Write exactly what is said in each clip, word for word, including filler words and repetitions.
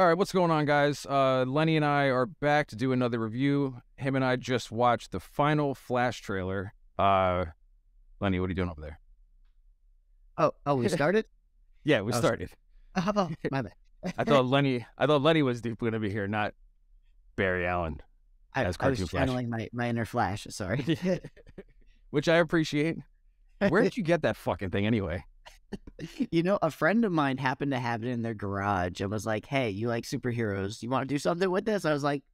All right, what's going on, guys? Uh, Lenny and I are back to do another review. Him and I just watched the final Flash trailer. Uh, Lenny, what are you doing over there? Oh, oh, we started? Yeah, we oh, started. Oh, how about my bad? I thought Lenny, I thought Lenny was going to be here, not Barry Allen. I, as I was Flash. channeling my, my inner Flash. Sorry, which I appreciate. Where did you get that fucking thing anyway? You know, a friend of mine happened to have it in their garage and was like, hey, you like superheroes. You want to do something with this? I was like,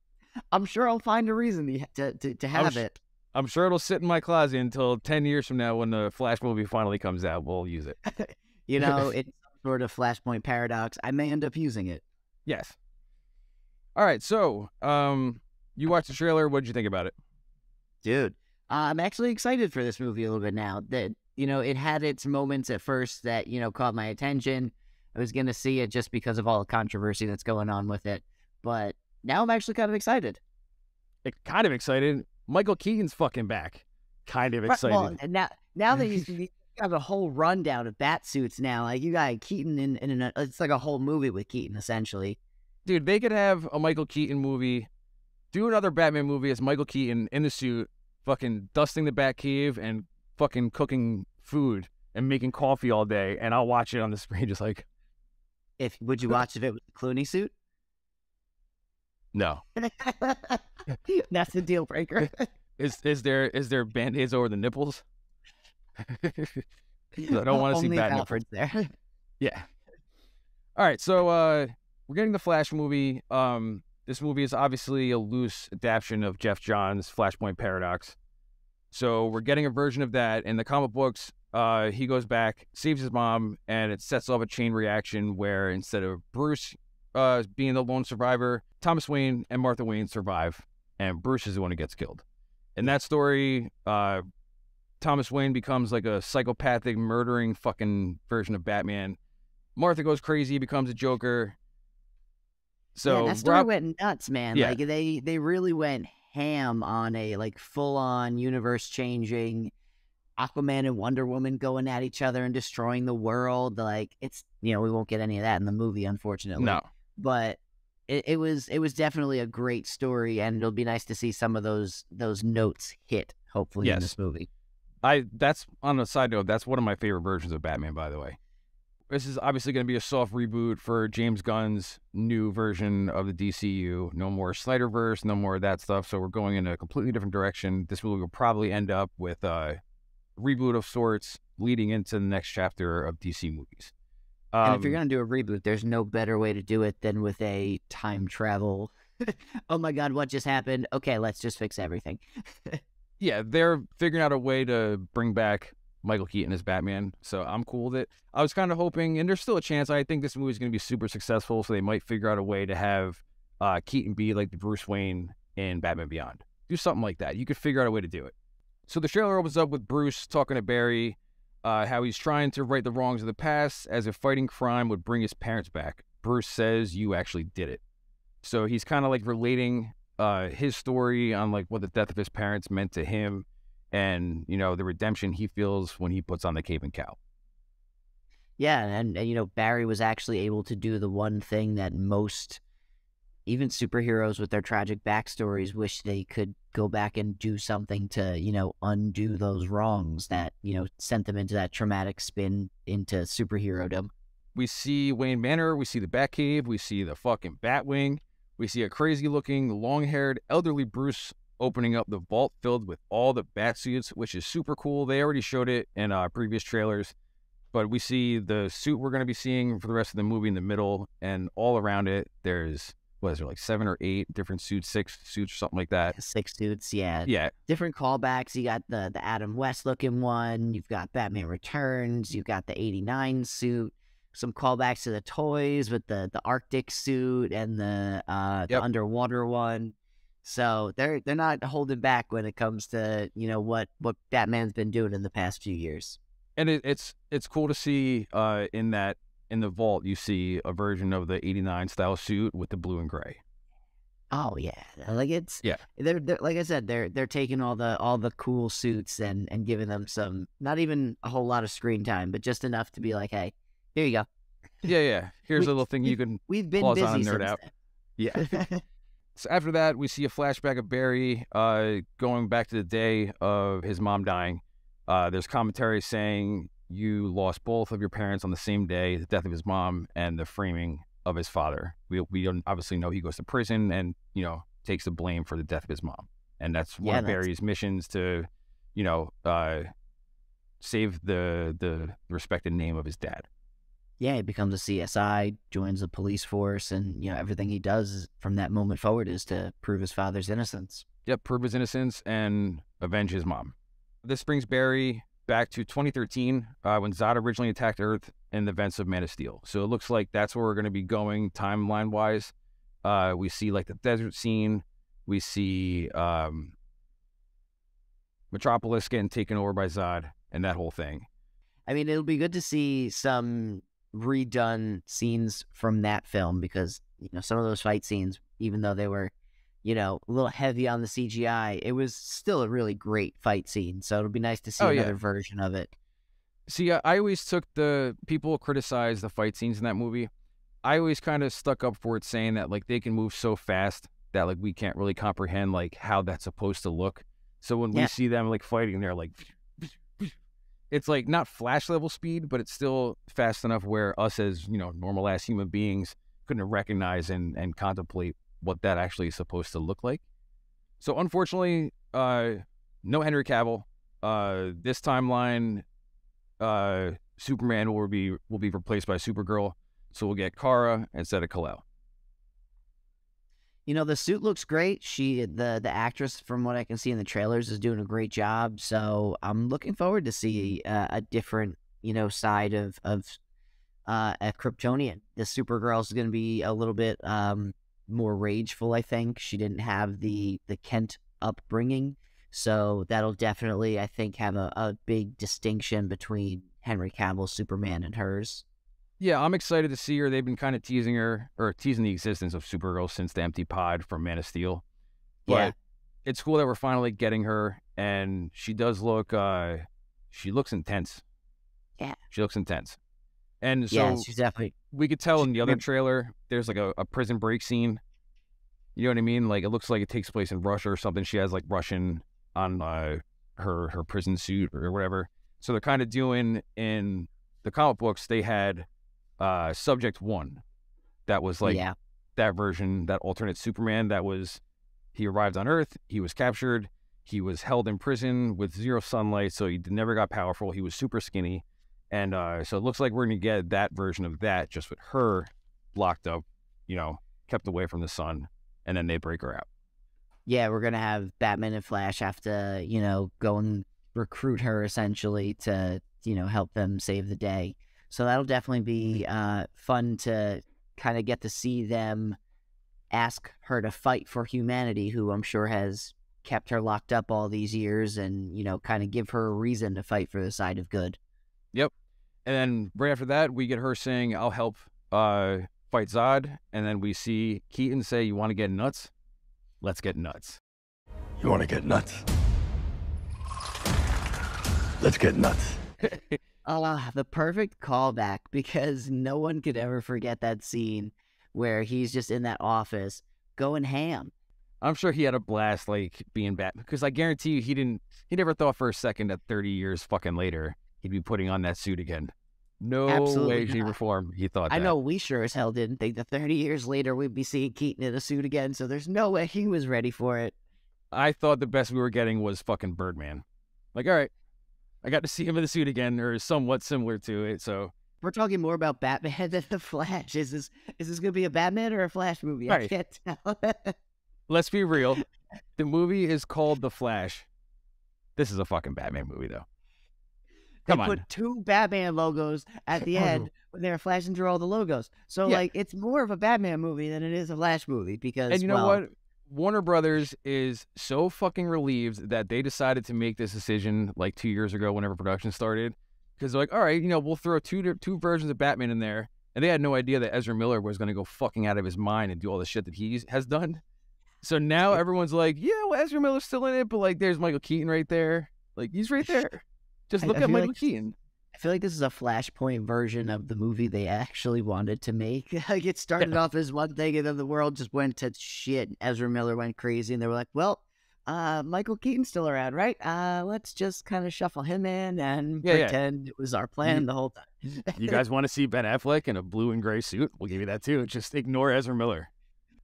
I'm sure I'll find a reason to, to, to have I'm it. I'm sure it'll sit in my closet until ten years from now when the Flash movie finally comes out. We'll use it. You know, it's some sort of Flashpoint Paradox. I may end up using it. Yes. All right. So um, you watched the trailer. What did you think about it? Dude, uh, I'm actually excited for this movie a little bit now. That You know, it had its moments at first that, you know, caught my attention. I was going to see it just because of all the controversy that's going on with it. But now I'm actually kind of excited. It, kind of excited? Michael Keaton's fucking back. Kind of excited. Well, and now, now that he's got a whole rundown of bat suits now, like you got Keaton in, in an, it's like a whole movie with Keaton, essentially. Dude, they could have a Michael Keaton movie, do another Batman movie as Michael Keaton in the suit, fucking dusting the Batcave and fucking cooking food and making coffee all day, and I'll watch it on the screen just like... If Would you watch if it was a Clooney suit? No. That's a deal breaker. Is is there is there Band-Aids over the nipples? I don't want to see bad nipples. There. Yeah. All right, so uh, we're getting the Flash movie. Um, this movie is obviously a loose adaptation of Jeff Johns' Flashpoint Paradox. So we're getting a version of that. In the comic books, uh, he goes back, saves his mom, and it sets off a chain reaction where instead of Bruce uh, being the lone survivor, Thomas Wayne and Martha Wayne survive, and Bruce is the one who gets killed. In that story, uh, Thomas Wayne becomes like a psychopathic, murdering fucking version of Batman. Martha goes crazy, becomes a Joker. So yeah, that story Rob... went nuts, man. Yeah. Like they, they really went ham on a like full-on universe changing Aquaman and Wonder Woman going at each other and destroying the world. Like, it's, you know, we won't get any of that in the movie, unfortunately. No, but it, it was it was definitely a great story, and it'll be nice to see some of those those notes hit, hopefully. Yes. In this movie. I that's on a side note, that's one of my favorite versions of Batman, by the way. This is obviously going to be a soft reboot for James Gunn's new version of the D C U. No more Snyderverse, no more of that stuff. So we're going in a completely different direction. This movie will probably end up with a reboot of sorts leading into the next chapter of D C movies. Um, and if you're going to do a reboot, there's no better way to do it than with a time travel. Oh my God, what just happened? Okay, let's just fix everything. Yeah, they're figuring out a way to bring back Michael Keaton as Batman, so I'm cool with it. I was kind of hoping, and there's still a chance, I think this movie is going to be super successful, so they might figure out a way to have uh, Keaton be like the Bruce Wayne in Batman Beyond. Do something like that. You could figure out a way to do it. So the trailer opens up with Bruce talking to Barry, uh, how he's trying to right the wrongs of the past, as if fighting crime would bring his parents back. Bruce says, you actually did it. So he's kind of like relating uh, his story on like what the death of his parents meant to him, and, you know, the redemption he feels when he puts on the cape and cowl. Yeah, and, and, you know, Barry was actually able to do the one thing that most, even superheroes with their tragic backstories, wish they could go back and do something to, you know, undo those wrongs that, you know, sent them into that traumatic spin into superherodom. We see Wayne Manor, we see the Batcave, we see the fucking Batwing, we see a crazy-looking, long-haired, elderly Bruce opening up the vault filled with all the bat suits, which is super cool. They already showed it in uh, previous trailers, but we see the suit we're going to be seeing for the rest of the movie in the middle, and all around it, there's, what is there, like seven or eight different suits, six suits or something like that. Six suits, yeah. Yeah. Different callbacks. You got the, the Adam West looking one. You've got Batman Returns. You've got the eighty-nine suit. Some callbacks to the toys with the, the Arctic suit and the, uh, the yep. underwater one. So they're they're not holding back when it comes to, you know, what what Batman's been doing in the past few years. And it, it's it's cool to see uh, in that in the vault you see a version of the eighty-nine style suit with the blue and gray. Oh yeah, like it's yeah. They're, they're like I said, they're they're taking all the all the cool suits and and giving them some, not even a whole lot of screen time, but just enough to be like, hey, here you go. Yeah, yeah. Here's we, a little thing you can we've been pause busy on and nerd out. Then. Yeah. So after that, we see a flashback of Barry uh, going back to the day of his mom dying. Uh, there's commentary saying you lost both of your parents on the same day, the death of his mom and the framing of his father. We, we don't obviously know he goes to prison and, you know, takes the blame for the death of his mom. And that's one yeah, of that's... Barry's missions to, you know, uh, save the, the respected name of his dad. Yeah, he becomes a C S I, joins the police force, and, you know, everything he does from that moment forward is to prove his father's innocence. Yep, prove his innocence and avenge his mom. This brings Barry back to twenty thirteen uh, when Zod originally attacked Earth in the events of Man of Steel. So it looks like that's where we're going to be going timeline-wise. Uh, we see, like, the desert scene. We see um, Metropolis getting taken over by Zod and that whole thing. I mean, it'll be good to see some redone scenes from that film, because, you know, some of those fight scenes, even though they were, you know, a little heavy on the C G I, it was still a really great fight scene. So it'll be nice to see oh, another yeah. version of it. See, I always took the people criticize the fight scenes in that movie. I always kind of stuck up for it, saying that, like, they can move so fast that, like, we can't really comprehend, like, how that's supposed to look. So when yeah. we see them, like, fighting, they're like, it's like not Flash level speed, but it's still fast enough where us as, you know, normal ass human beings couldn't recognize and, and contemplate what that actually is supposed to look like. So unfortunately, uh, no Henry Cavill. Uh, this timeline, uh, Superman will be will be replaced by Supergirl. So we'll get Kara instead of Kal-El. You know, the suit looks great. She, the the actress, from what I can see in the trailers, is doing a great job. So I'm looking forward to see uh, a different, you know, side of of uh, a Kryptonian. The Supergirl is going to be a little bit um, more rageful, I think. She didn't have the the Kent upbringing, so that'll definitely, I think, have a, a big distinction between Henry Cavill's Superman and hers. Yeah, I'm excited to see her. They've been kind of teasing her, or teasing the existence of Supergirl since the empty pod from Man of Steel. But yeah. it's cool that we're finally getting her, and she does look, uh, she looks intense. Yeah. She looks intense. And so yeah, she's definitely... we could tell in the other trailer, there's like a, a prison break scene. You know what I mean? Like, it looks like it takes place in Russia or something. She has, like, Russian on uh, her, her prison suit or whatever. So they're kind of doing, in the comic books, they had... Uh, Subject One, that was like yeah. that version, that alternate Superman. That was, he arrived on Earth, he was captured, he was held in prison with zero sunlight, so he never got powerful. He was super skinny, and uh, so it looks like we're gonna get that version of that, just with her locked up, you know, kept away from the sun, and then they break her out. Yeah, we're gonna have Batman and Flash have to, you know, go and recruit her essentially to, you know, help them save the day. So that'll definitely be uh, fun to kind of get to see them ask her to fight for humanity, who I'm sure has kept her locked up all these years, and, you know, kind of give her a reason to fight for the side of good. Yep. And then right after that, we get her saying, I'll help uh, fight Zod. And then we see Keaton say, you want to get nuts? Let's get nuts. You want to get nuts? Let's get nuts. Oh, the perfect callback, because no one could ever forget that scene where he's just in that office going ham. I'm sure he had a blast, like, being Batman, because I guarantee you he didn't, he never thought for a second that thirty years fucking later he'd be putting on that suit again. No Absolutely way, he reformed. He thought I that. know we sure as hell didn't think that thirty years later we'd be seeing Keaton in a suit again, so there's no way he was ready for it. I thought the best we were getting was fucking Birdman. Like, all right. I got to see him in the suit again, or somewhat similar to it. So we're talking more about Batman than the Flash. Is this is this gonna be a Batman or a Flash movie? Right. I can't tell. Let's be real. The movie is called The Flash. This is a fucking Batman movie, though. Come they on. They put two Batman logos at the end when they were flashing through all the logos. So yeah. like, it's more of a Batman movie than it is a Flash movie, because and you well, know what. Warner Brothers is so fucking relieved that they decided to make this decision like two years ago whenever production started, because they're like, all right, you know, we'll throw two two versions of Batman in there, and they had no idea that Ezra Miller was going to go fucking out of his mind and do all the shit that he has done. So now everyone's like, yeah, well, Ezra Miller's still in it, but like, there's Michael Keaton right there. Like, he's right there. Just look I, I at Michael like, Keaton. I feel like this is a Flashpoint version of the movie they actually wanted to make. Like, it started yeah. off as one thing, and then the world just went to shit. Ezra Miller went crazy, and they were like, well, uh, Michael Keaton's still around, right? Uh, let's just kind of shuffle him in and yeah, pretend yeah. it was our plan you, the whole time. You guys want to see Ben Affleck in a blue and gray suit? We'll give you that, too. Just ignore Ezra Miller.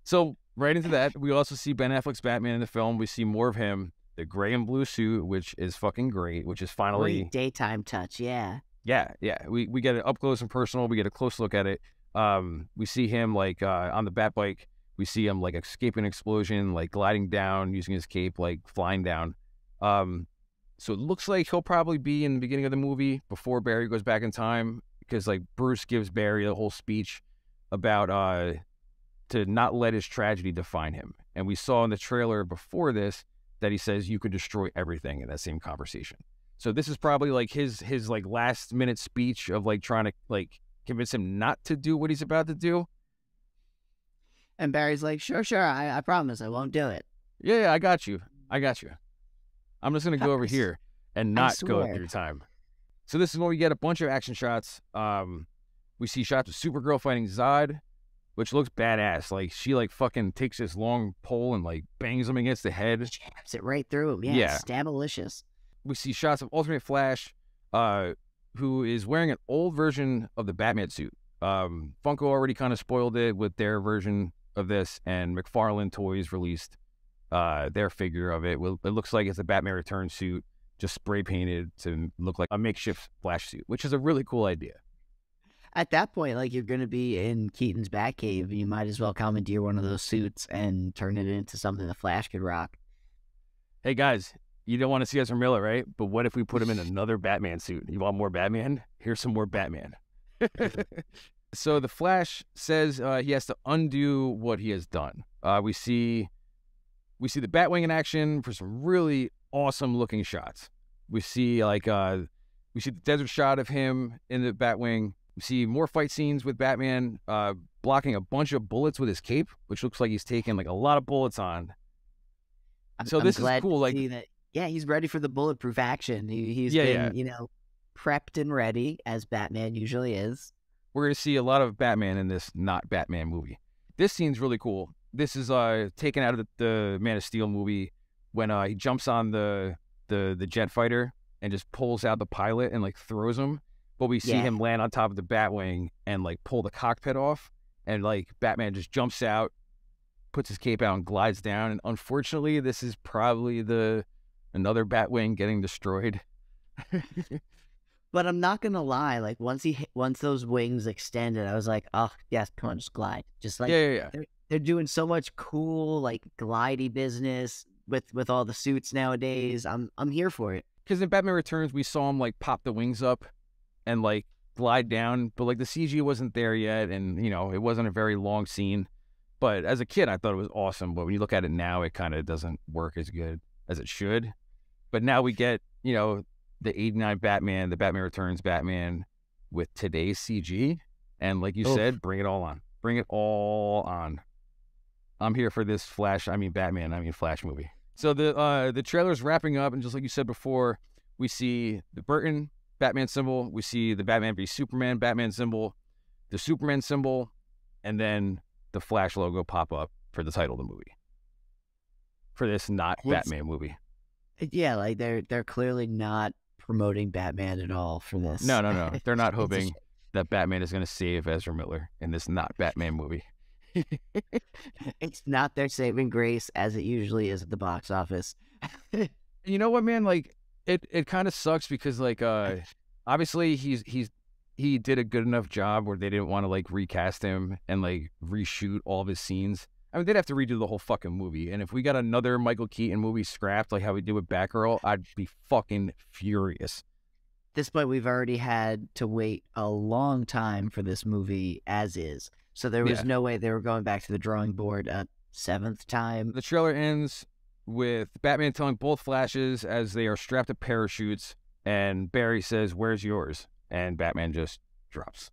So right into that, we also see Ben Affleck's Batman in the film. We see more of him. The gray and blue suit, which is fucking great, which is finally... Great daytime touch, yeah. Yeah, yeah. We we get it up close and personal. We get a close look at it. Um, we see him, like, uh, on the bat bike. We see him, like, escaping an explosion, like, gliding down, using his cape, like, flying down. Um, so it looks like he'll probably be in the beginning of the movie before Barry goes back in time, because, like, Bruce gives Barry a whole speech about uh, to not let his tragedy define him. And we saw in the trailer before this that he says you could destroy everything in that same conversation. So this is probably like his his like last minute speech of like trying to like convince him not to do what he's about to do. And Barry's like, sure, sure, I, I promise I won't do it. Yeah, yeah, I got you. I got you. I'm just gonna go over here and not go through time. So this is when we get a bunch of action shots. Um, we see shots of Supergirl fighting Zod, which looks badass. Like, she, like, fucking takes this long pole and, like, bangs him against the head. Jabs it right through him. Yeah, yeah. Stabalicious. We see shots of Ultimate Flash, uh, who is wearing an old version of the Batman suit. Um, Funko already kind of spoiled it with their version of this, and McFarlane Toys released uh, their figure of it. It looks like it's a Batman Returns suit, just spray-painted to look like a makeshift Flash suit, which is a really cool idea. At that point, like, you're going to be in Keaton's Batcave. You might as well commandeer one of those suits and turn it into something the Flash could rock. Hey, guys, you don't want to see Ezra Miller, right? But what if we put him in another Batman suit? You want more Batman? Here's some more Batman. So the Flash says uh, he has to undo what he has done. Uh, we see we see the Batwing in action for some really awesome-looking shots. We see, like, uh, we see the desert shot of him in the Batwing. We see more fight scenes with Batman uh, blocking a bunch of bullets with his cape, which looks like he's taking like a lot of bullets on. I'm, so this I'm glad is cool. To like, see that. Yeah, he's ready for the bulletproof action. He, he's yeah, been, yeah. you know, prepped and ready, as Batman usually is. We're going to see a lot of Batman in this not Batman movie. This scene's really cool. This is uh, taken out of the, the Man of Steel movie when uh, he jumps on the, the the jet fighter and just pulls out the pilot and like throws him. But we see yeah. him land on top of the Batwing and, like, pull the cockpit off. And, like, Batman just jumps out, puts his cape out, and glides down. And unfortunately, this is probably the another Batwing getting destroyed. But I'm not going to lie. Like, once he once those wings extended, I was like, oh, yes, come on, just glide. Just, like, yeah, yeah, yeah. They're, they're doing so much cool, like, glidey business with, with all the suits nowadays. I'm, I'm here for it. Because in Batman Returns, we saw him, like, pop the wings up and, like, glide down, but, like, the C G wasn't there yet, and, you know, it wasn't a very long scene. But as a kid, I thought it was awesome, but when you look at it now, it kind of doesn't work as good as it should. But now we get, you know, the eighty-nine Batman, the Batman Returns Batman with today's C G, and like you Oof. said, bring it all on. Bring it all on. I'm here for this Flash, I mean Batman, I mean Flash movie. So the, uh, the trailer's wrapping up, and just like you said before, we see the Burton Batman symbol, we see the Batman v Superman Batman symbol, the Superman symbol, and then the Flash logo pop up for the title of the movie. For this not it's, Batman movie. Yeah, like they're they're clearly not promoting Batman at all for this. No, no, no. They're not hoping that Batman is going to save Ezra Miller in this not Batman movie. It's not their saving grace as it usually is at the box office. You know what, man? Like, It it kind of sucks because, like, uh, obviously he's he's he did a good enough job where they didn't want to, like, recast him and, like, reshoot all of his scenes. I mean, they'd have to redo the whole fucking movie. And if we got another Michael Keaton movie scrapped like how we did with Batgirl, I'd be fucking furious. At this point, we've already had to wait a long time for this movie as is. So there was yeah. no way they were going back to the drawing board a seventh time. The trailer ends with Batman telling both Flashes as they are strapped to parachutes, and Barry says, "Where's yours?" And Batman just drops.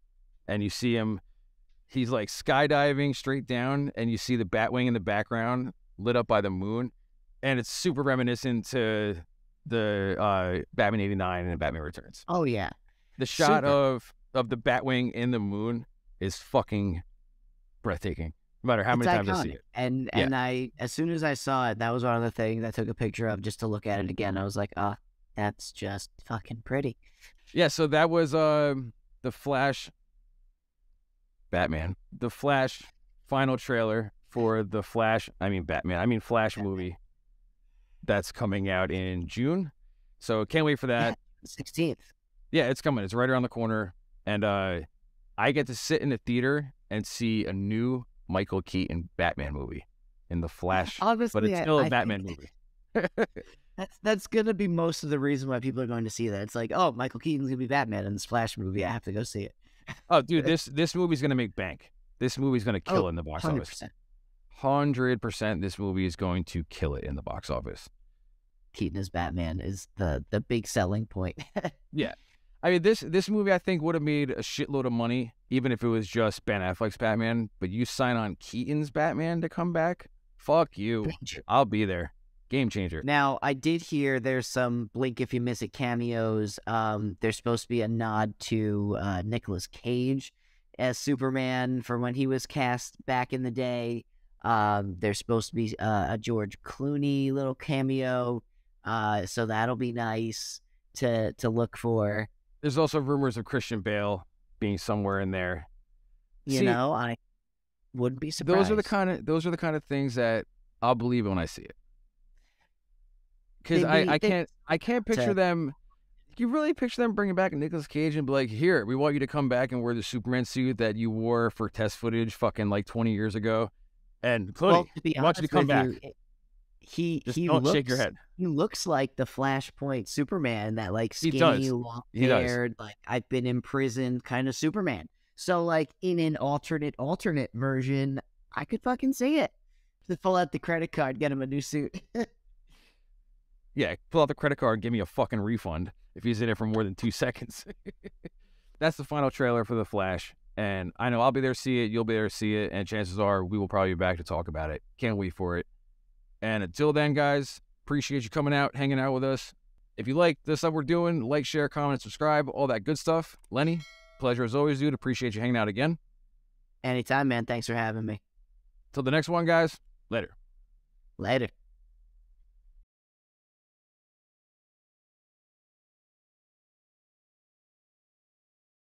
And you see him, he's like skydiving straight down, and you see the Batwing in the background lit up by the moon, and it's super reminiscent to the uh, Batman eighty-nine and Batman Returns. Oh, yeah. The shot Super. of of the Batwing in the moon is fucking breathtaking. No matter how it's many iconic. times I see it. And yeah. and I as soon as I saw it, that was one of the things I took a picture of just to look at it again. I was like, ah, oh, that's just fucking pretty. Yeah, so that was um the Flash Batman. The Flash final trailer for the Flash I mean Batman. I mean Flash Batman. movie that's coming out in June. So can't wait for that. sixteenth. Yeah, it's coming. It's right around the corner. And uh I get to sit in a theater and see a new Michael Keaton Batman movie in The Flash, Obviously, but it's still I, I a Batman movie. that's that's going to be most of the reason why people are going to see that. It's like, oh, Michael Keaton's going to be Batman in this Flash movie. I have to go see it. Oh, dude, this this movie's going to make bank. This movie's going to kill oh, it in the box one hundred percent. Office. one hundred percent this movie is going to kill it in the box office. Keaton as Batman is the, the big selling point. Yeah. I mean, this this movie, I think, would have made a shitload of money, even if it was just Ben Affleck's Batman. But you sign on Keaton's Batman to come back? Fuck you. I'll be there. Game changer. Now, I did hear there's some blink if you miss it cameos. Um, there's supposed to be a nod to uh, Nicolas Cage as Superman from when he was cast back in the day. Um, there's supposed to be uh, a George Clooney little cameo. Uh, so that'll be nice to to look for. There's also rumors of Christian Bale being somewhere in there. You see, know, I wouldn't be surprised. Those are the kind of those are the kind of things that I'll believe when I see it. Because I, I can't I can't picture to, them. You really picture them bringing back Nicolas Cage and be like, "Here, we want you to come back and wear the Superman suit that you wore for test footage, fucking like twenty years ago." And Clooney, well, to be honest, I want you to come back. You, He Just he don't looks, shake your head. He looks like the Flashpoint Superman, that like skinny, long-haired, like I've been in prison kind of Superman. So like in an alternate alternate version, I could fucking see it. Just pull out the credit card, get him a new suit. Yeah, pull out the credit card, give me a fucking refund if he's in it for more than two seconds. That's the final trailer for the Flash, and I know I'll be there to see it. You'll be there to see it, and chances are we will probably be back to talk about it. Can't wait for it. And until then, guys, appreciate you coming out, hanging out with us. If you like the stuff we're doing, like, share, comment, subscribe, all that good stuff. Lenny, pleasure as always, dude. Appreciate you hanging out again. Anytime, man. Thanks for having me. Till the next one, guys. Later. Later.